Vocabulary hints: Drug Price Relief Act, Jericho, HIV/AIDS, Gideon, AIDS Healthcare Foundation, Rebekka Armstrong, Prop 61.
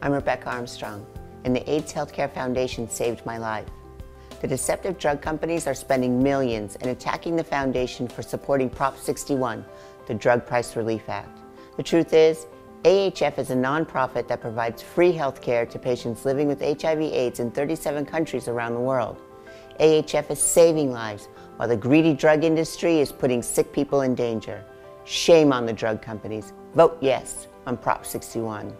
I'm Rebekka Armstrong, and the AIDS Healthcare Foundation saved my life. The deceptive drug companies are spending millions and attacking the foundation for supporting Prop 61, the Drug Price Relief Act. The truth is, AHF is a nonprofit that provides free healthcare to patients living with HIV/AIDS in 37 countries around the world. AHF is saving lives, while the greedy drug industry is putting sick people in danger. Shame on the drug companies. Vote yes on Prop 61.